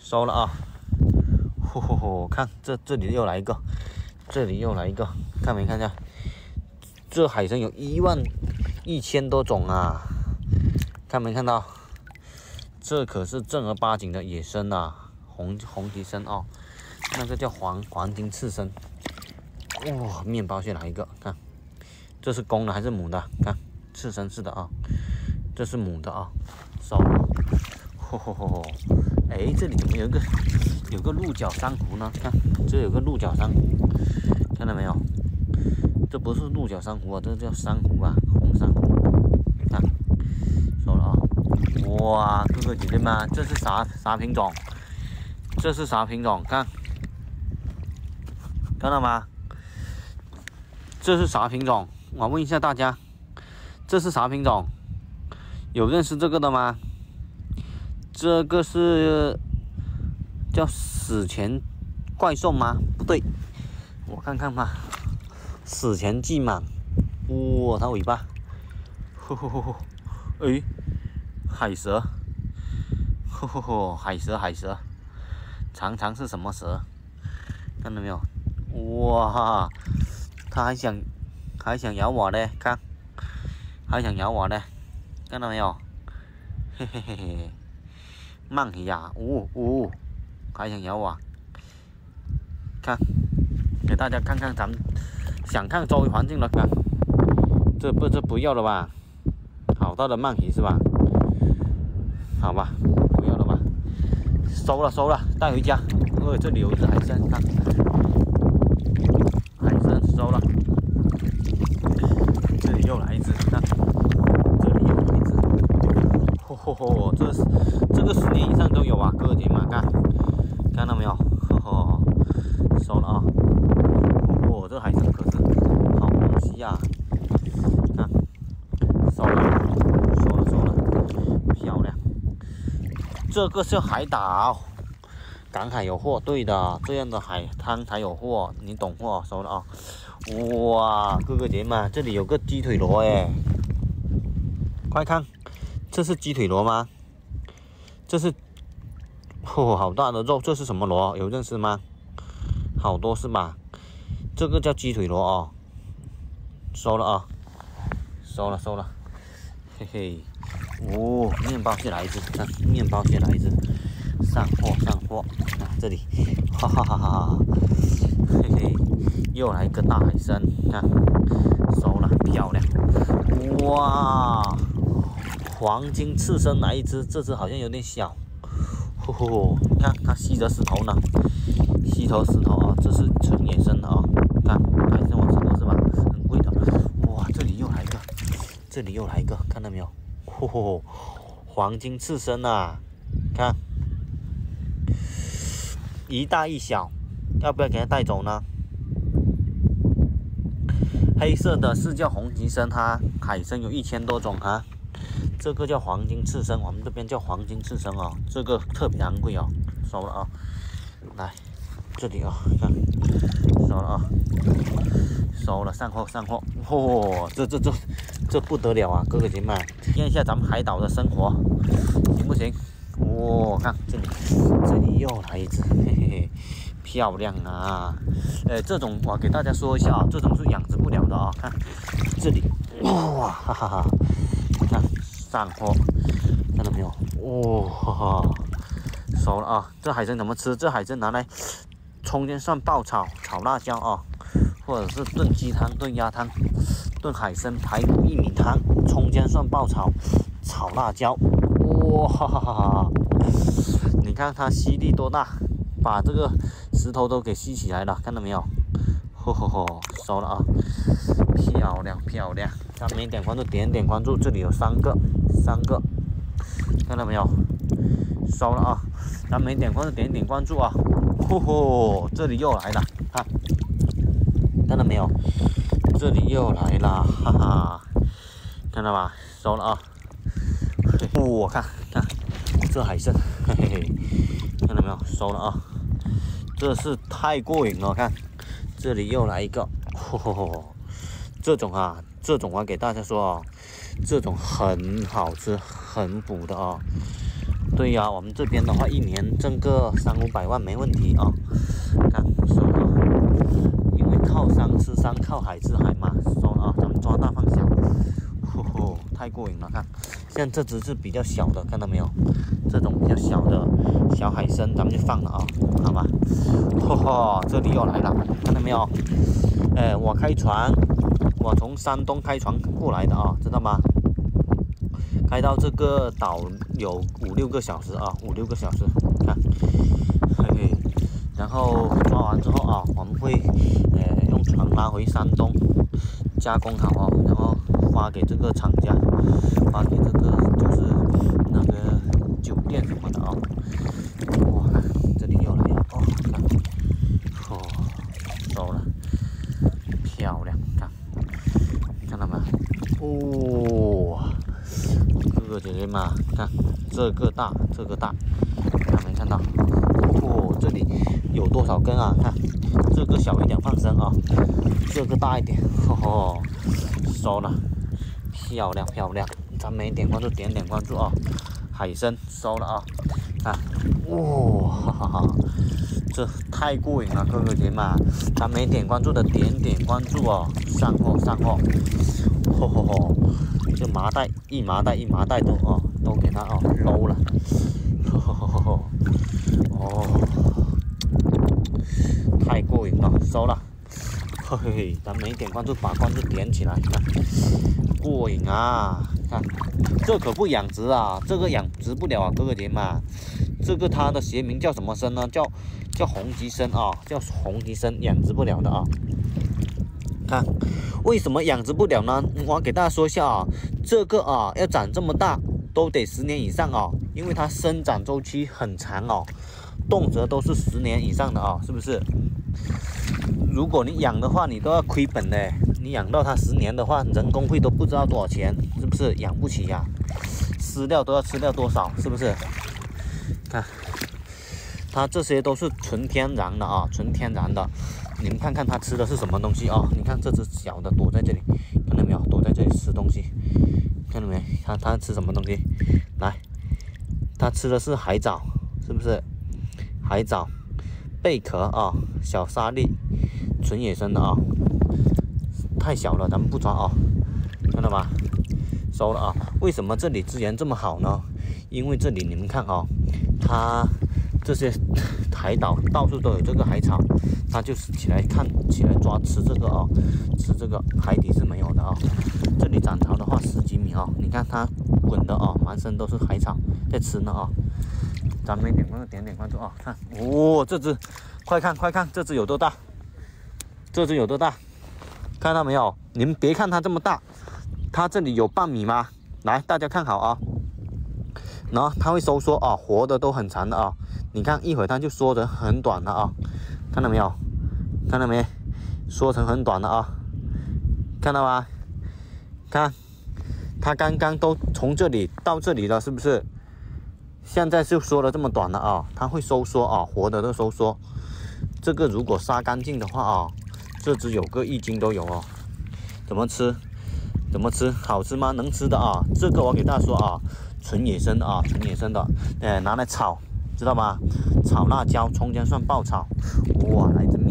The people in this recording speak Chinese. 收了啊！吼吼吼，看这里又来一个，这里又来一个，看没看见？这海参有11000多种啊！看没看到？这可是正儿八经的野生啊，红鳍参哦，那个叫黄金刺参。哇、哦，面包蟹来一个，看，这是公的还是母的？看，刺参是的啊，这是母的啊，收了。吼吼吼！哎，这里怎么有个鹿角珊瑚呢？看，这有个鹿角珊瑚，看到没有？这不是鹿角珊瑚啊，这叫珊瑚啊，红珊瑚。你看，收了啊！哇，哥哥姐姐们，这是啥品种？这是啥品种？看，看到吗？这是啥品种？我问一下大家，这是啥品种？有认识这个的吗？这个是叫史前怪兽吗？不对，我看看吧。史前巨蟒，哇，它尾巴，吼吼吼吼，哎，海蛇，吼吼吼，海蛇，长是什么蛇？看到没有？哇，它还想咬我嘞，看，还想咬我嘞，看到没有？嘿嘿嘿嘿。鳗鱼呀，呜，还想咬我？看，给大家看看咱们想看周围环境了，看，这不要了吧？好大的鳗鱼是吧？好吧，不要了吧？收了，带回家。这里有一只海参，看，海参收了。这里又来一只，看，这里又来一只。吼吼吼，这是。这10年以上都有啊，哥姐们看到没有？呵呵，收了啊！哇、哦，这海参可是好东西呀、啊！看，收了，漂亮！这个是海岛，赶海有货，对的，这样的海滩才有货，你懂货，收了啊！哇，哥哥姐们，这里有个鸡腿螺哎，快看，这是鸡腿螺吗？这是，哦，好大的肉！这是什么螺？有认识吗？好多是吧？这个叫鸡腿螺哦。收了啊，收了，嘿嘿。哦，面包蟹来一只，看，面包蟹来一只，上货。啊，这里，哈，嘿嘿，又来一个大海参，看，收了，漂亮，哇！黄金刺参来一只，这只好像有点小，吼吼！你看它吸着石头呢，吸头啊，这是纯野生的啊、哦，看海参我吃过是吧？很贵的，哇！这里又来一个，看到没有？吼吼！黄金刺参啊，看，一大一小，要不要给它带走呢？黑色的是叫红鳍参哈，海参有1000多种哈。这个叫黄金刺参，我们这边叫黄金刺参哦，这个特别昂贵哦，收了啊、哦！来，这里啊、哦，看，收了，上货，嚯，这不得了啊，哥哥姐妹，体验一下咱们海岛的生活，行不行？哇、哦，看这里又来一只，嘿嘿嘿，漂亮啊！这种我给大家说一下啊，这种是养殖不了的啊、哦，看这里，哇、哦，哈，看。上货，看到没有？哦，哈哈，熟了啊！这海参怎么吃？这海参拿来葱姜蒜爆炒，炒辣椒啊，或者是炖鸡汤、炖鸭汤、炖海参排骨玉米汤，葱姜蒜爆炒，炒辣椒。哇哈哈哈！你看它吸力多大，把这个石头都给吸起来了，看到没有？吼吼吼，收了啊！漂亮！咱们点点关注，这里有3个，看到没有？收了啊！咱们点点关注啊！吼吼，这里又来了，看，看到没有？这里又来了，哈哈，看到吧？收了啊！我、哦、看，这海参，嘿嘿嘿，看到没有？收了啊！这是太过瘾了，看。这里又来一个，吼，这种我给大家说哦，这种很好吃，很补的哦，对呀、我们这边的话，一年挣个300-500万没问题啊。刚说啊，因为靠山吃山，靠海吃海嘛，说啊，咱们抓大放小，吼吼，太过瘾了！看，像这只是比较小的，看到没有？这种比较小的小海参，咱们就放了啊，好吧？吼吼，这里又来了，看到没有？哎，我开船，我从山东开船过来的啊，知道吗？ 开到这个岛有5-6个小时啊，5-6个小时，看，嘿，然后抓完之后啊，我们会用船拉回山东，加工好啊，然后发给这个厂家，发给这个就是那个酒店什么的啊。哇，这里又来了哦，看，哦，收了，漂亮，看，看到没？哦。 哥姐姐嘛，看这个大，这个大，看没看到？哦，这里有多少根啊？看这个小一点放生啊，这个大一点，吼吼，收了，漂亮漂亮！咱没点关注，点点关注啊！海参收了啊！看，哇哈哈哈，这太过瘾了，哥哥姐嘛！咱没点关注的点点关注哦，上货上货，吼吼吼！ 就麻袋一麻袋都哦，都给它哦搂了，哦，太过瘾了，收了，嘿嘿，咱们一点关注，把关注点起来，看，过瘾啊！看，这可不养殖啊，这个养殖不了啊，哥哥姐嘛，这个它的学名叫什么参呢？叫红棘参啊，叫红棘参，养殖不了的啊。 看，为什么养殖不了呢？我给大家说一下啊，这个啊要长这么大都得10年以上啊，因为它生长周期很长哦，动辄都是10年以上的啊，是不是？如果你养的话，你都要亏本嘞。你养到它10年的话，人工费都不知道多少钱，是不是？养不起呀、饲料都要吃掉多少，是不是？看，它这些都是纯天然的啊，纯天然的。 你们看看它吃的是什么东西啊？你看这只小的躲在这里，看到没有？躲在这里吃东西，看到没？它吃什么东西？来，它吃的是海藻，是不是？海藻、贝壳啊、小沙粒，纯野生的啊，太小了，咱们不抓啊，看到吧？收了啊。为什么这里资源这么好呢？因为这里你们看啊，它这些。 海岛到处都有这个海草，它就是起来抓吃这个哦，吃这个海底是没有的哦。这里涨潮的话10几米哦，你看它滚的哦，满身都是海草在吃呢哦。咱们点点关注哦，看，哦，这只，快看，这只有多大？这只有多大？看到没有？你们别看它这么大，它这里有半米吗？来，大家看好啊。 然后它会收缩啊，活的都很长的啊。你看一会儿它就缩成很短了啊，看到没有？看到没？缩成很短了啊，看到吗？看，它刚刚都从这里到这里了，是不是？现在就缩了这么短了啊，它会收缩啊，活的都收缩。这个如果杀干净的话啊，这只有个1斤都有哦。怎么吃？怎么吃？好吃吗？能吃的啊。这个我给大家说啊。 纯野生的啊，纯野生的，拿来炒，知道吗？炒辣椒、葱姜蒜爆炒，哇，来这面。